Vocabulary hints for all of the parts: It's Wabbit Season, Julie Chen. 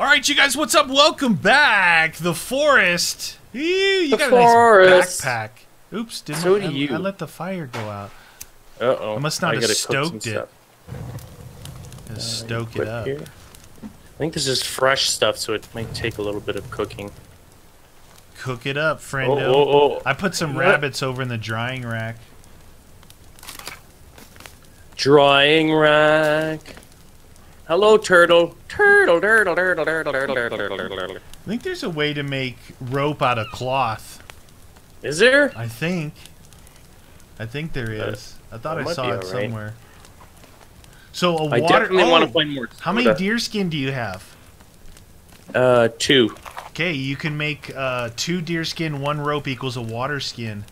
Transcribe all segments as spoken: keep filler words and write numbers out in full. Alright, you guys, what's up? Welcome back! The forest! Ew, you the got forest. a nice backpack. Oops, didn't so I, do you. I let the fire go out. Uh-oh. I must not I have stoked it. Uh, stoke it up. Here. I think this is fresh stuff, so it might take a little bit of cooking. Cook it up, friendo. Oh, oh, oh. I put some what? rabbits over in the drying rack. Drying rack. Hello, turtle. Turtle, turtle, turtle, turtle, turtle, turtle, turtle, turtle, turtle. I think there's a way to make rope out of cloth. Is there? I think. I think there is. Uh, I thought I saw it right. somewhere. So a I water. Definitely oh, want to find more. How many deer skin do you have? Uh, two. Okay, you can make uh, two deer skin. One rope equals a water skin.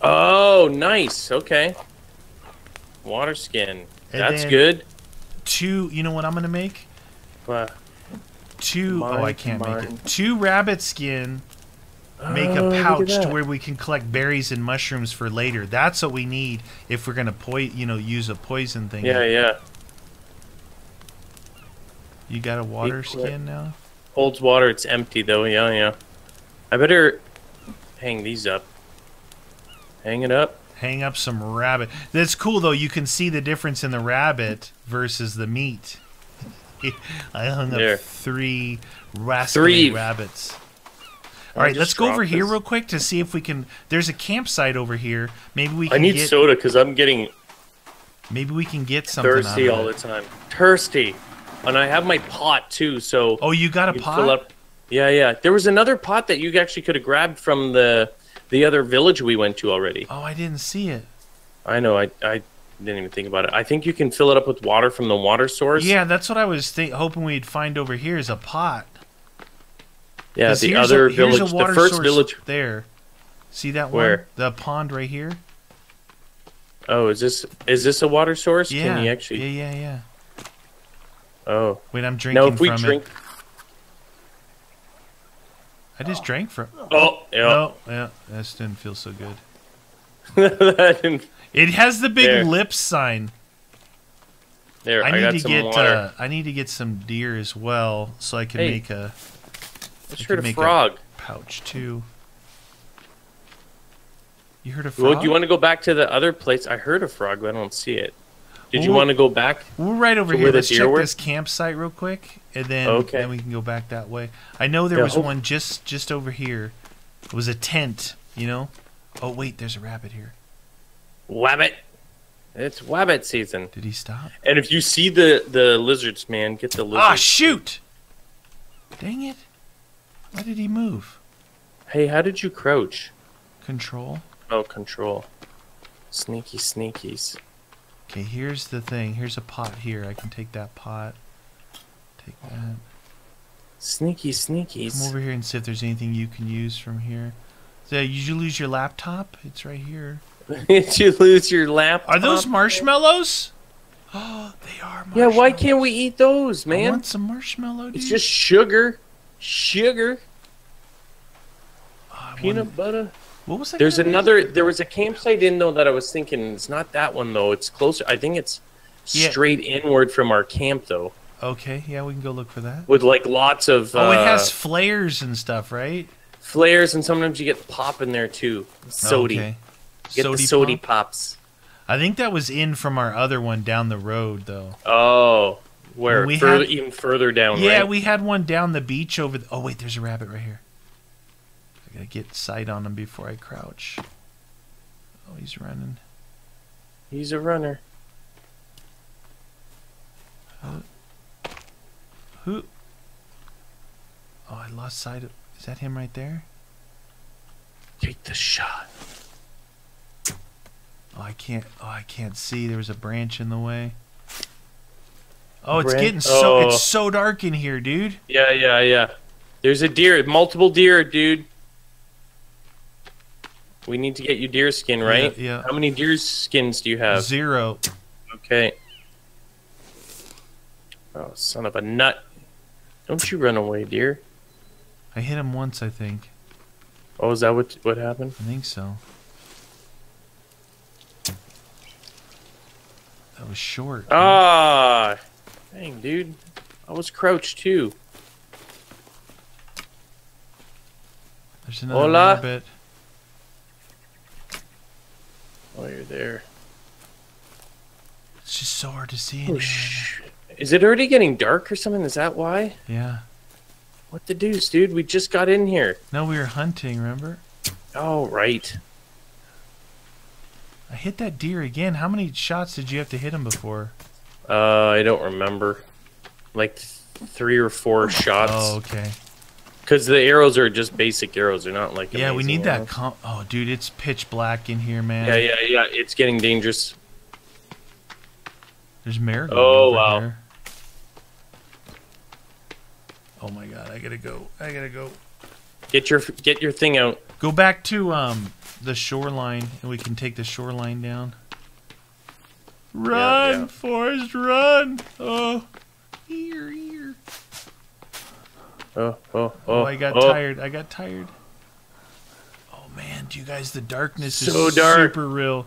Oh, nice. Okay. Water skin. And That's good. Two. You know what I'm gonna make? What? Two. Mine, oh, I can't mine. make it. Two rabbit skin. Make a oh, pouch to where we can collect berries and mushrooms for later. That's what we need if we're gonna po you know, use a poison thing. Yeah, yeah. You got a water skin now? Holds water. It's empty though. Yeah, yeah. I better hang these up. Hang it up. Hang up some rabbit. That's cool though. You can see the difference in the rabbit versus the meat. I hung there. up three rascally rabbits. All right, let's go over this. here real quick to see if we can. There's a campsite over here. Maybe we. Can I need get, soda because I'm getting. Maybe we can get something. Thirsty all it. the time. Thirsty, and I have my pot too. So. Oh, you got a you pot? Fill up. Yeah, yeah. There was another pot that you actually could have grabbed from the the other village we went to already. Oh, I didn't see it. I know. I I didn't even think about it. I think you can fill it up with water from the water source. Yeah, that's what I was think, hoping we'd find over here is a pot. Yeah, the other a, village, the first village there. See that one? Where? The pond right here. Oh, is this is this a water source? Yeah. Can you actually? Yeah, yeah, yeah. Oh. Wait, I'm drinking from it. No, if we drink. It. I just drank from. Oh, yeah. Oh, yeah. That didn't feel so good. That didn't... It has the big there. lips sign. There, I, I need got to some get. Water. Uh, I need to get some deer as well, so I can hey. make a. Just heard a frog. A pouch too. You heard a frog? Well, do you want to go back to the other place? I heard a frog, but I don't see it. Did well, you want to go back? We're right over here. Let's check were? this campsite real quick, and then okay. then we can go back that way. I know there yeah, was oh. one just just over here. It was a tent, you know. Oh wait, there's a rabbit here. Wabbit. It's wabbit season. Did he stop? And if you see the the lizards, man, get the lizards. Ah, shoot! Dang it. Why did he move? Hey, how did you crouch? Control. Oh, control. Sneaky sneakies. Okay, here's the thing. Here's a pot here. I can take that pot. Take that. Sneaky sneakies. Come over here and see if there's anything you can use from here. So, did you lose your laptop? It's right here. Did you lose your laptop? Are those marshmallows? Oh, they are marshmallows. Yeah, why can't we eat those, man? I want some marshmallow, dude. It's just sugar. Sugar, oh, peanut wanted... butter. What was that? There's another. There was a campsite in though that I was thinking. It's not that one though. It's closer. I think it's yeah. straight inward from our camp though. Okay, yeah, we can go look for that. With like lots of. Oh, uh, it has flares and stuff, right? Flares, and sometimes you get pop in there too. Sody. Okay. Get sody the sody pop? pops. I think that was in from our other one down the road though. Oh. Where we further, had, even further down, yeah, right? We had one down the beach over. The, oh wait, there's a rabbit right here. I gotta get sight on him before I crouch. Oh, he's running. He's a runner. Uh, who? Oh, I lost sight of. Is that him right there? Take the shot. Oh, I can't. Oh, I can't see. There was a branch in the way. Oh, it's Brand. getting so oh. it's so dark in here, dude. Yeah, yeah, yeah. There's a deer, multiple deer, dude. We need to get you deer skin, right? Yeah, yeah. How many deer skins do you have? Zero. Okay. Oh, son of a nut. Don't you run away, deer. I hit him once, I think. Oh, is that what what happened? I think so. That was short. Ah. Dang, dude. I was crouched, too. There's another Hola. rabbit. Oh, you're there. It's just so hard to see. Oh, sh Is it already getting dark or something? Is that why? Yeah. What the deuce, dude? We just got in here. No, we were hunting, remember? Oh, right. I hit that deer again. How many shots did you have to hit him before? Uh, I don't remember. Like three or four shots. Oh, okay. Because the arrows are just basic arrows. They're not like yeah, we need arrows. that. Com oh, dude, it's pitch black in here, man. Yeah, yeah, yeah. It's getting dangerous. There's marigold. Oh wow. There. Oh my god, I gotta go. I gotta go. Get your get your thing out. Go back to um the shoreline, and we can take the shoreline down. Run, yeah, yeah. Forrest, run! Oh, here, here. Oh, oh, oh, oh! I got oh. tired. I got tired. Oh man, do you guys? The darkness is so dark. Super real.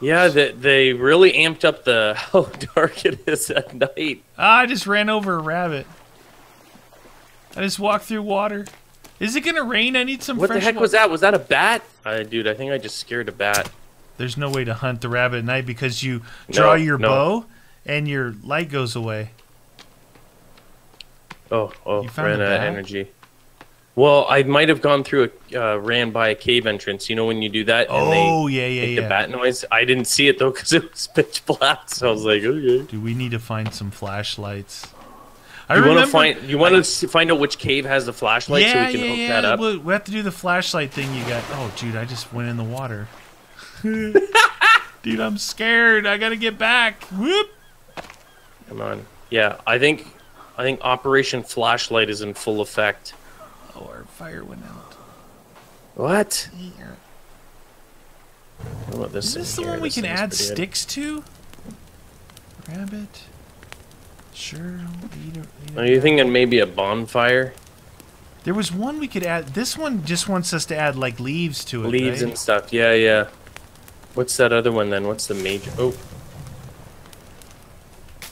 Yeah, they they really amped up the how dark it is at night. Ah, I just ran over a rabbit. I just walked through water. Is it gonna rain? I need some. What fresh the heck water. was that? Was that a bat? Uh, dude, I think I just scared a bat. There's no way to hunt the rabbit at night because you draw no, your no. bow and your light goes away. Oh, oh, ran out of energy. Well, I might have gone through a, uh, ran by a cave entrance. You know when you do that? And oh, they yeah, yeah, make yeah. the bat noise. I didn't see it, though, because it was pitch black. So I was like, okay. Do we need to find some flashlights? I you want to find You want to find out which cave has the flashlight yeah, so we can yeah, hook yeah. that up? We'll, we have to do the flashlight thing you got. Oh, dude, I just went in the water. Dude, I'm scared. I got to get back. Whoop. Come on. Yeah, I think... I think Operation Flashlight is in full effect. Oh, our fire went out. What? Here. What about this? Is this the one we can add sticks to? Rabbit. Sure. Eat a, eat a Are you rabbit. thinking maybe a bonfire? There was one we could add. This one just wants us to add like leaves to it. Leaves right? and stuff. Yeah, yeah. What's that other one then? What's the major? Oh.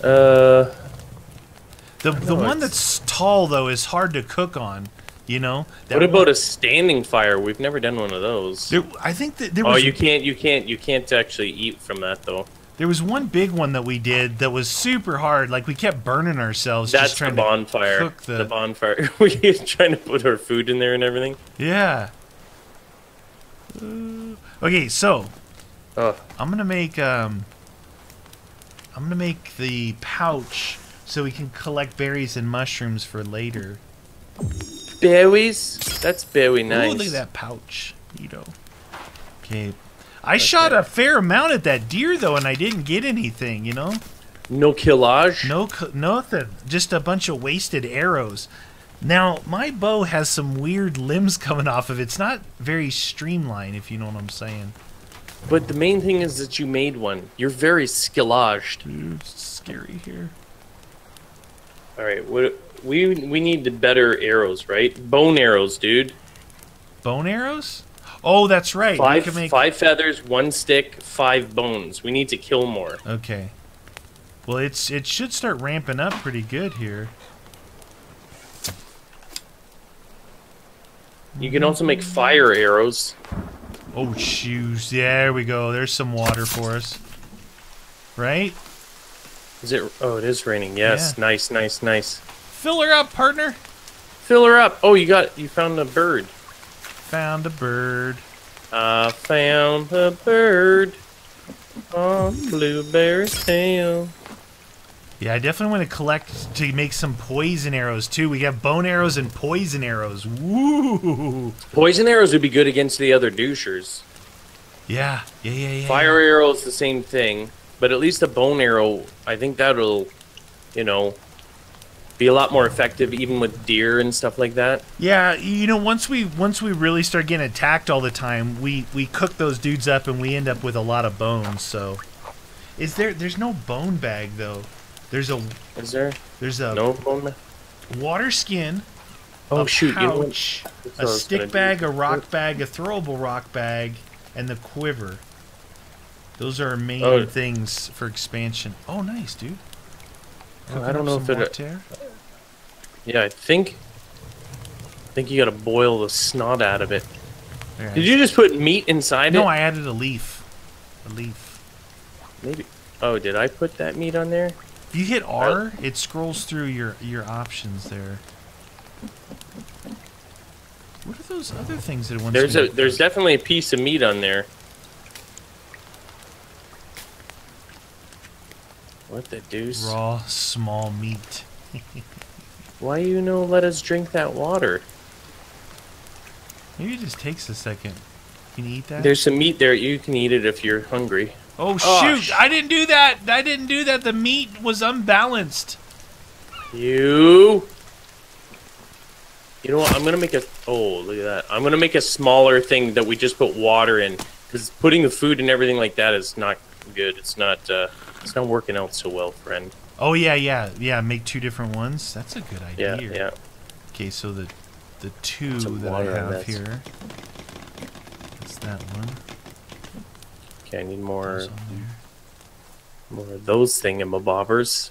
Uh. The the one that's tall though is hard to cook on, you know. That what about one... a standing fire? We've never done one of those. There, I think that there was. Oh, you can't, you can't, you can't actually eat from that though. There was one big one that we did that was super hard. Like we kept burning ourselves. That's just trying the bonfire. To cook the... the bonfire. We were trying to put our food in there and everything. Yeah. Uh, okay, so oh. I'm gonna make um. I'm gonna make the pouch. So we can collect berries and mushrooms for later. Berries? That's very nice. Ooh, look at that pouch. You know. Okay. I okay. shot a fair amount at that deer, though, and I didn't get anything, you know? No killage? No, nothing. Just a bunch of wasted arrows. Now, my bow has some weird limbs coming off of it. It's not very streamlined, if you know what I'm saying. But the main thing is that you made one. You're very skillaged. Dude, it's scary here. All right, we we need the better arrows, right? Bone arrows, dude. Bone arrows? Oh, that's right. Five, we can make... five feathers, one stick, five bones. We need to kill more. Okay. Well, it's it should start ramping up pretty good here. You can also make fire arrows. Oh, shoes. There we go. There's some water for us. Right? Is it? Oh, it is raining. Yes, yeah. nice, nice, nice. Fill her up, partner. Fill her up. Oh, you got. You found a bird. Found a bird. I found a bird on Blueberry's tail. Yeah, I definitely want to collect to make some poison arrows too. We have bone arrows and poison arrows. Woo! Poison arrows would be good against the other douchers. Yeah, yeah, yeah, yeah. Fire yeah. arrows, the same thing. But at least a bone arrow, I think that'll, you know, be a lot more effective, even with deer and stuff like that. Yeah, you know, once we once we really start getting attacked all the time, we we cook those dudes up, and we end up with a lot of bones. So, is there? There's no bone bag though. There's a. Is there? There's a. No bone bag. Water skin. Oh shoot! Pouch, you know, a stick bag, do. a rock bag, a throwable rock bag, and the quiver. Those are our main oh. things for expansion. Oh, nice, dude. Oh, I don't know if it... Yeah, I think... I think you gotta boil the snot out of it. There Did I you see. just put meat inside no, it? No, I added a leaf. A leaf. Maybe. Oh, did I put that meat on there? If you hit R, I... it scrolls through your, your options there. What are those other things that it wants there's to a, There's definitely a piece of meat on there. What the deuce? Raw, small meat. Why you no let us drink that water? Maybe it just takes a second. Can you eat that? There's some meat there. You can eat it if you're hungry. Oh, oh shoot! Sh I didn't do that! I didn't do that! The meat was unbalanced. You... You know what? I'm going to make a... Oh, look at that. I'm going to make a smaller thing that we just put water in. Because putting the food and everything like that is not good. It's not, uh, it's not working out so well, friend. Oh, yeah, yeah. Yeah, make two different ones. That's a good idea. Yeah, yeah. Okay, so the... The two that I have here. That's that one. Okay, I need more, more of those thingamabobbers.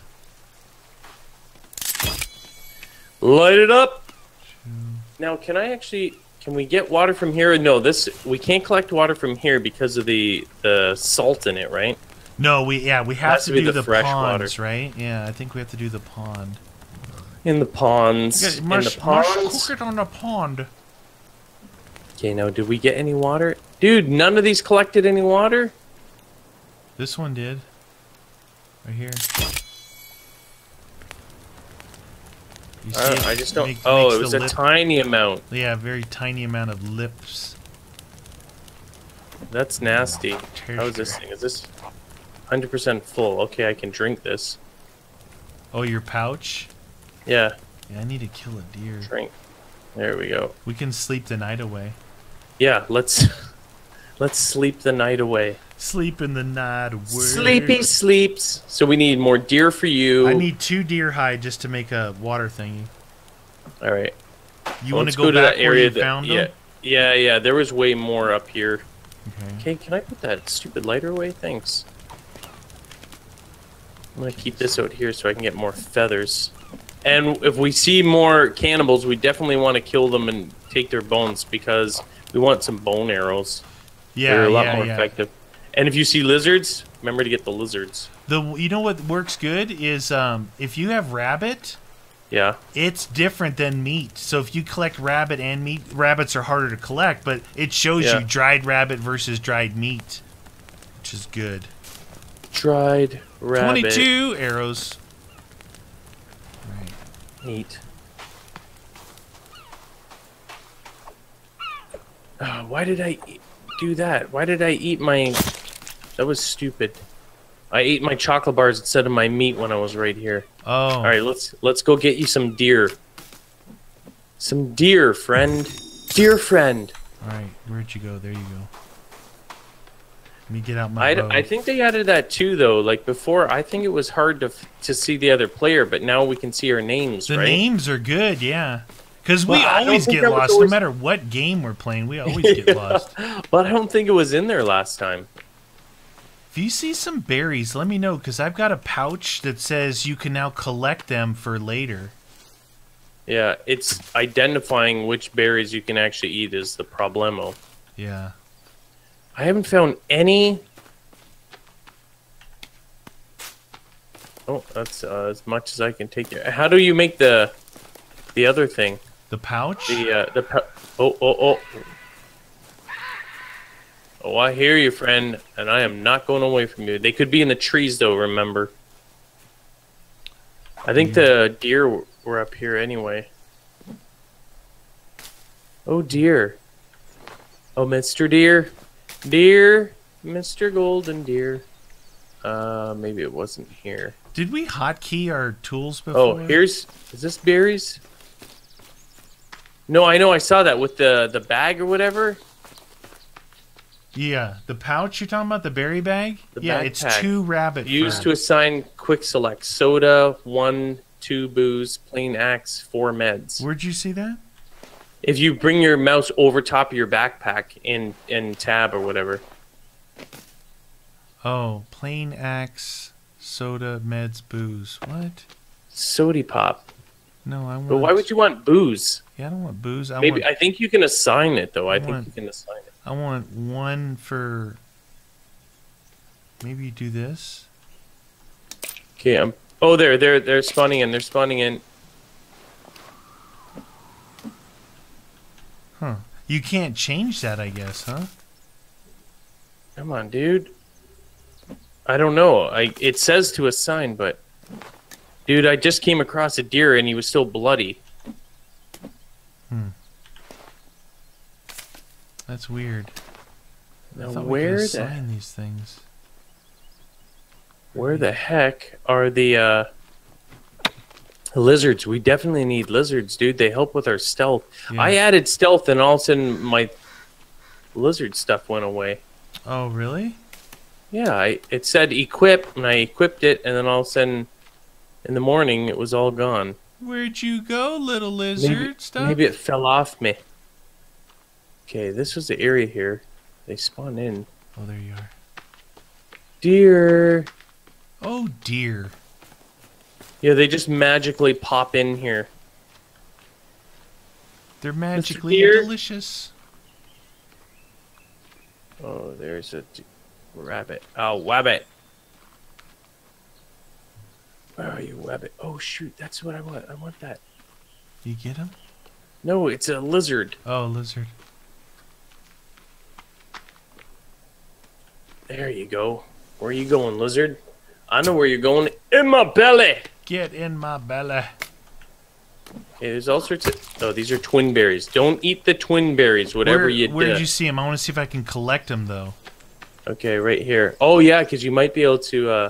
Light it up! Two. Now, can I actually... Can we get water from here? No, this we can't collect water from here because of the, the salt in it, right? No, we yeah, we have to, to do the, the fresh ponds, water. right? Yeah, I think we have to do the pond. In the ponds. Yeah, must, in the ponds. Cook it on a pond. Okay, now did we get any water? Dude, none of these collected any water? This one did. Right here. You see, uh, I just don't... Make, oh, it was a lip, tiny amount. Yeah, a very tiny amount of lips. That's nasty. How is this thing? Is this one hundred percent full? Okay, I can drink this. Oh, your pouch? Yeah. Yeah, I need to kill a deer. Drink. There we go. We can sleep the night away. Yeah, let's let's sleep the night away. Sleep in the night away. Sleepy sleeps. So we need more deer for you. I need two deer hide just to make a water thingy. All right. You well, want to go, go to back that area where you that, found yeah, them? Yeah, yeah. There was way more up here. Okay. Okay. Can I put that stupid lighter away? Thanks. I'm gonna keep this out here so I can get more feathers. And if we see more cannibals, we definitely want to kill them and take their bones because we want some bone arrows. Yeah, they're a lot yeah, more yeah. effective. And if you see lizards, remember to get the lizards. The you know what works good is um, if you have rabbit. Yeah. It's different than meat. So if you collect rabbit and meat, rabbits are harder to collect, but it shows yeah. you dried rabbit versus dried meat, which is good. Dried rabbit. twenty-two arrows. Eat. Oh, why did I eat, do that? Why did I eat my... That was stupid. I ate my chocolate bars instead of my meat when I was right here. Oh. All right, let's let's go get you some deer. Some deer, friend. Deer friend. All right, where'd you go? There you go. Let me get out my bow. I think they added that too, though. Like before, I think it was hard to to see the other player, but now we can see our names. The right? names are good, yeah. Because well, we always get lost, always... no matter what game we're playing. We always get yeah. lost. But I don't think it was in there last time. If you see some berries, let me know because I've got a pouch that says you can now collect them for later. Yeah, it's identifying which berries you can actually eat is the problemo. Yeah. I haven't found any. Oh, that's uh, as much as I can take there. How do you make the the other thing? The pouch? The uh, the pou oh oh oh. Oh, I hear you, friend, and I am not going away from you. They could be in the trees, though. Remember. I think the deer were up here anyway. Oh dear. Oh, Mister Deer. Deer, Mister Golden Deer. Uh, maybe it wasn't here. Did we hotkey our tools before? Oh, here's... Is this berries? No, I know I saw that with the, the bag or whatever. Yeah, the pouch you're talking about, the berry bag? The yeah, it's pack. two rabbit Used to assign quick select. Soda, one, two booze, plain axe, four meds. Where'd you see that? If you bring your mouse over top of your backpack in in tab or whatever. Oh, plain axe, soda, meds, booze. What? Sody pop. No, I want. But why would you want booze? Yeah, I don't want booze. I Maybe want, I think you can assign it though. I, I think want, you can assign it. I want one for. Maybe you do this. Okay, I'm. Oh, there, they're they're spawning in. They're spawning in. Huh? You can't change that, I guess, huh? Come on, dude. I don't know. I it says to assign, but dude, I just came across a deer and he was still bloody. Hmm. That's weird. Now where we sign the, these things? Where the heck are the uh, lizards? We definitely need lizards, dude. They help with our stealth. Yeah. I added stealth, and all of a sudden my lizard stuff went away. Oh, really? Yeah, I, it said equip, and I equipped it, and then all of a sudden, in the morning, it was all gone. Where'd you go, little lizard maybe, stuff? Maybe it fell off me. Okay, this was the area here. They spawned in. Oh, there you are. Deer. Oh, dear. Yeah, they just magically pop in here. They're magically delicious. Oh, there's a rabbit. Oh, wabbit. Where are you, wabbit? Oh, shoot. That's what I want. I want that. You get him? No, it's a lizard. Oh, lizard. There you go. Where are you going, lizard? I know where you're going. In my belly. Get in my belly. Okay, there's all sorts of... Oh, these are twin berries. Don't eat the twin berries, whatever where, you do. Where did you see them? I want to see if I can collect them, though. Okay, right here. Oh, yeah, because you might be able to... Uh...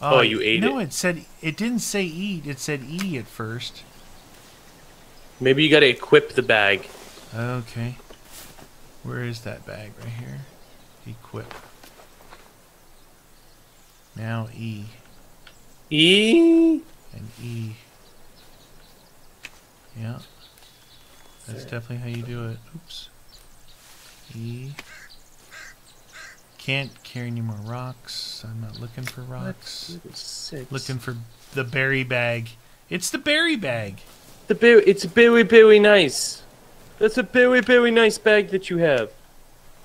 Oh, oh, you ate no, it. No, it said... It didn't say eat. It said E at first. Maybe you got to equip the bag. Okay. Where is that bag? Right here. Equip. Now E. E? And E. Yeah. That's definitely how you do it. Oops. E. Can't carry any more rocks. I'm not looking for rocks. Six. Looking for the berry bag. It's the berry bag. The berry, it's berry, berry nice. That's a berry, berry nice bag that you have.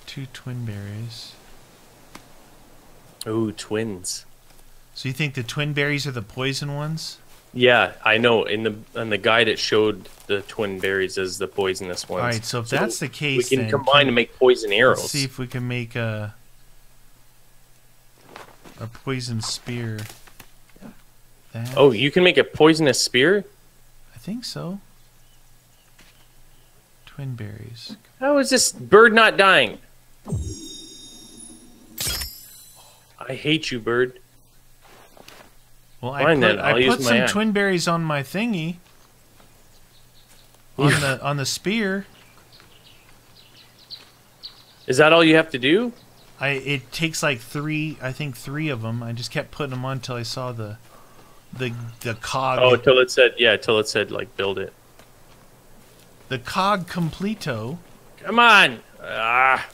Two twin berries. Oh, twins. So you think the twin berries are the poison ones? Yeah, I know. In the on the guide, it showed the twin berries as the poisonous ones. All right, so if so that's the case, we can then combine can, to make poison arrows. Let's see if we can make a a poison spear. That, oh, you can make a poisonous spear? I think so. Twin berries. How is this bird not dying? I hate you, bird. Well, I Fine, put, I put some eye. twin berries on my thingy. On the on the spear. Is that all you have to do? I it takes like three. I think three of them. I just kept putting them on until I saw the the the cog. Oh, until it said yeah. Until it said like build it. The cog completo. Come on. Ah.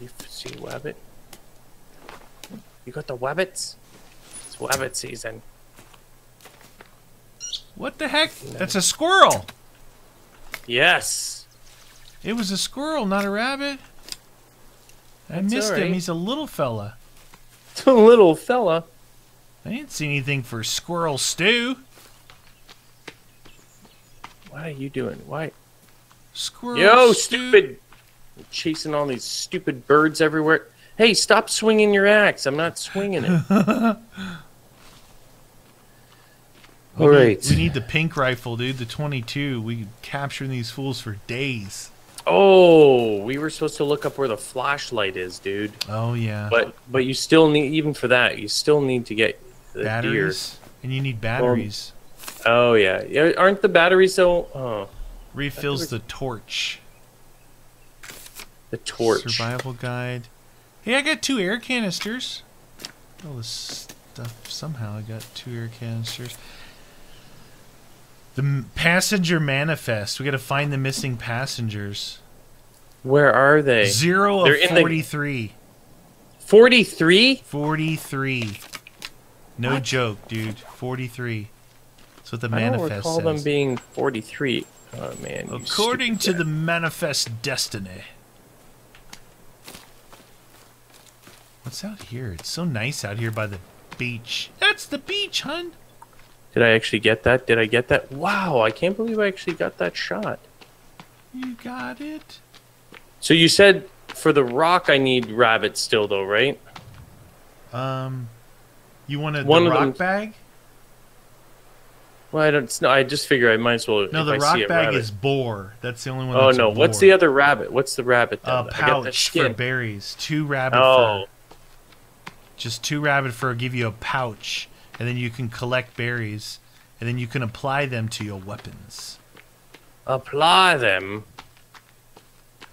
You see wabbit? You got the wabbits? It's wabbit season. What the heck? That's a squirrel! Yes! It was a squirrel, not a rabbit. I That's missed right. him. He's a little fella. A little fella? I didn't see anything for squirrel stew. What are you doing? Why? Squirrel Yo, stew. Yo, stupid! Chasing all these stupid birds everywhere. Hey, stop swinging your axe. I'm not swinging it. All right. We need the pink rifle, dude, the twenty-two. We captured these fools for days. Oh, we were supposed to look up where the flashlight is, dude. Oh, yeah. But but you still need, even for that, you still need to get the batteries. Deer. And you need batteries. Or, oh, yeah. Aren't the batteries so... Oh. Refills the torch. The torch. Survival guide. Hey, I got two air canisters. All this stuff. Somehow I got two air canisters. The passenger manifest. We got to find the missing passengers. Where are they? Zero They're of forty-three. forty-three? forty-three. No I... joke, dude. forty-three. That's what the I manifest says. I don't recall says. them being forty-three. Oh, man. According to dad. the manifest destiny. What's out here? It's so nice out here by the beach. That's the beach, hun. Did I actually get that? Did I get that? Wow, I can't believe I actually got that shot. You got it. So you said for the rock I need rabbits still though, right? Um, you want a One the rock them... bag? Well, I don't. No, I just figure I might as well. No, the rock I see bag is boar. That's the only one. Oh that's no, a what's the other rabbit? What's the rabbit? A uh, pouch for berries. Two rabbit. Oh. Fur. Just two rabbit fur will give you a pouch, and then you can collect berries, and then you can apply them to your weapons. Apply them?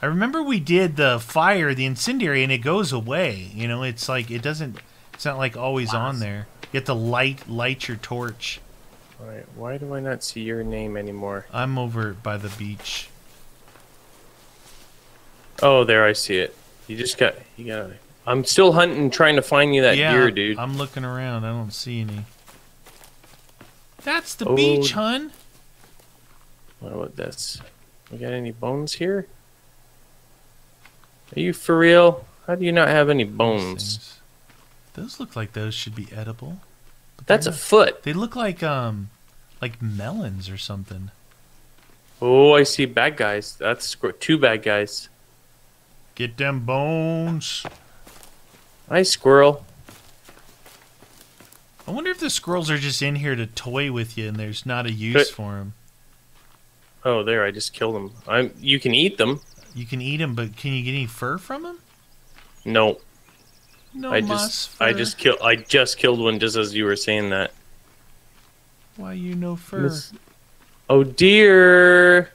I remember we did the fire, the incendiary, and it goes away. You know, it's like, it doesn't, it's not like always wow. on there. You have to light, light your torch. All right, why do I not see your name anymore? I'm over by the beach. Oh, there, I see it. You just got, you got it. I'm still hunting, trying to find you that yeah, deer, dude. I'm looking around. I don't see any. That's the oh. beach, hun. What about this? We got any bones here? Are you for real? How do you not have any bones? Those look like those should be edible. But that's a not, foot. They look like um, like melons or something. Oh, I see bad guys. That's two bad guys. Get them bones. Hi, squirrel. I wonder if the squirrels are just in here to toy with you and there's not a use for them. Oh, there, I just killed them. I'm, you can eat them. You can eat them, but can you get any fur from them? No. No I just, fur. I just kill, I just killed one just as you were saying that. Why you no fur? Miss oh, dear.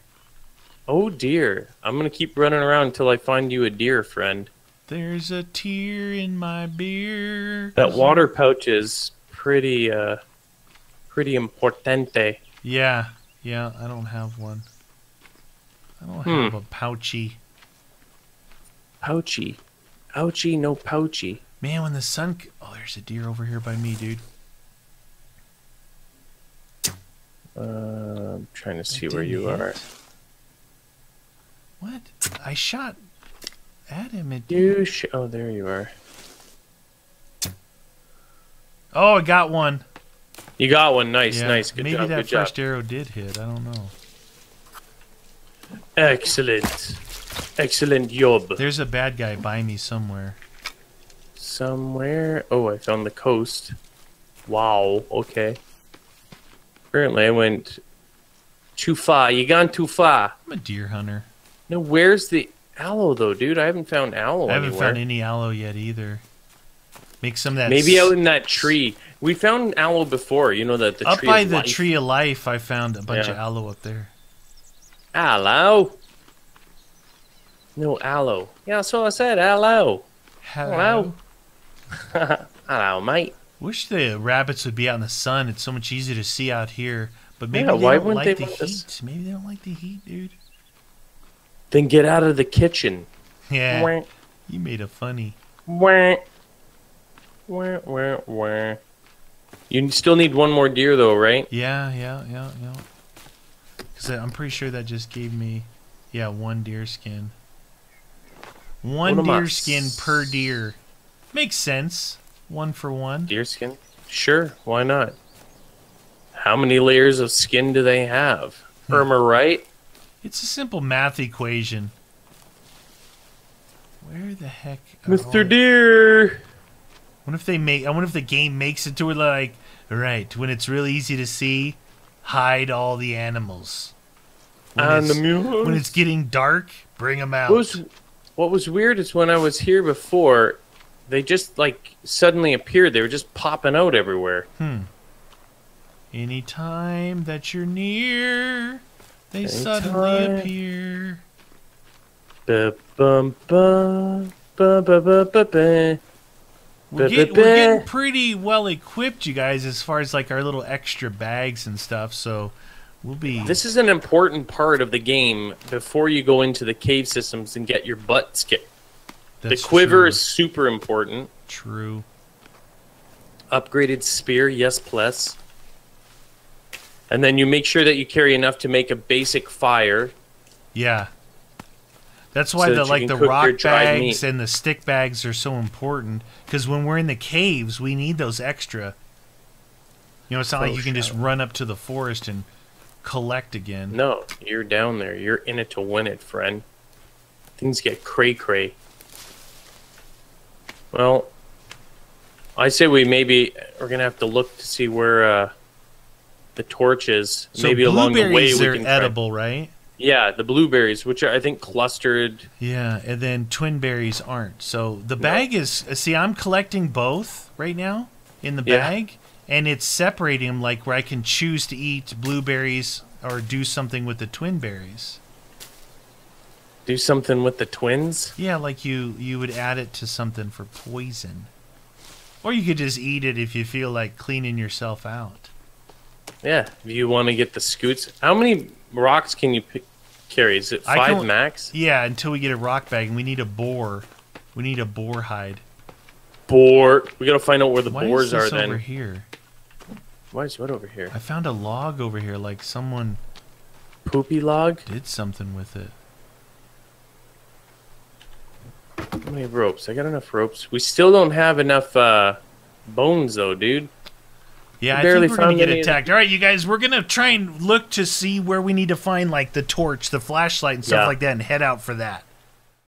Oh, dear. I'm going to keep running around until I find you a deer, friend. There's a tear in my beer. That water pouch is pretty, uh, pretty importante. Yeah, yeah, I don't have one. I don't hmm. have a pouchy. Pouchy. Ouchie, no pouchy. Man, when the sun... Oh, there's a deer over here by me, dude. Uh, I'm trying to see where you hit. are. What? I shot... At him, it you sh oh, there you are. Oh, I got one. You got one. Nice, yeah, nice. Good maybe job. Maybe that good first job. arrow did hit. I don't know. Excellent, excellent job. There's a bad guy by me somewhere. Somewhere. Oh, I found the coast. Wow. Okay. Apparently, I went too far. You gone too far. I'm a deer hunter. No, where's the aloe though, dude? I haven't found aloe I haven't anywhere. found any aloe yet either. Make some of that. Maybe out in that tree. We found aloe before, you know that the up tree by of the life. tree of life. I found a bunch yeah. of aloe up there. Aloe? No aloe. Yeah, so I said aloe. Hello. Hello, hello, mate. Wish the rabbits would be out in the sun. It's so much easier to see out here. But maybe yeah, they why don't like they the heat. Us? Maybe they don't like the heat, dude. Then get out of the kitchen. Yeah. Wah. You made a funny. Wah. Wah, wah, wah. You still need one more deer, though, right? Yeah, yeah, yeah, yeah. Because I'm pretty sure that just gave me, yeah, one deer skin. One, one deer skin per deer. Makes sense. One for one. Deer skin? Sure. Why not? How many layers of skin do they have? Am I right? It's a simple math equation. Where the heck are Mister Deer? I wonder if they make I wonder if the game makes it to where like right, when it's really easy to see, hide all the animals. When and the mules. When it's getting dark, bring them out. What was, what was weird is when I was here before, they just like suddenly appeared. They were just popping out everywhere. Hmm. Anytime that you're near, they Anytime. suddenly appear. We're getting, we're getting pretty well equipped, you guys, as far as like our little extra bags and stuff. So we'll be. This is an important part of the game before you go into the cave systems and get your butts kicked. That's the quiver true. is super important. True. upgraded spear, yes plus. And then you make sure that you carry enough to make a basic fire. Yeah. That's why so the that like the rock bags and the stick bags are so important, because when we're in the caves, we need those extra. You know, it's not oh, like you can just run up to the forest and collect again. No, you're down there. You're in it to win it, friend. Things get cray-cray. Well, I say we maybe are going to have to look to see where uh, the torch is. So maybe along the way we can... Blueberries are edible, right? Yeah, the blueberries, which are, I think, clustered. Yeah, and then twin berries aren't. So the bag no. is... See, I'm collecting both right now in the yeah. bag. And it's separating them, like where I can choose to eat blueberries or do something with the twin berries. Do something with the twins? Yeah, like you, you would add it to something for poison. Or you could just eat it if you feel like cleaning yourself out. Yeah, if you want to get the scoots. How many rocks can you pick, carry? Is it five can, max? Yeah, until we get a rock bag, and we need a boar. We need a boar hide. Boar. We got to find out where the Why boars is this are then. Over here? Why is what over here? I found a log over here, like someone... Poopy log? Did something with it. How many ropes? I got enough ropes. We still don't have enough uh, bones, though, dude. Yeah, we I barely think we're going to get attacked. All right, you guys, we're going to try and look to see where we need to find, like, the torch, the flashlight, and stuff yeah. like that, and head out for that.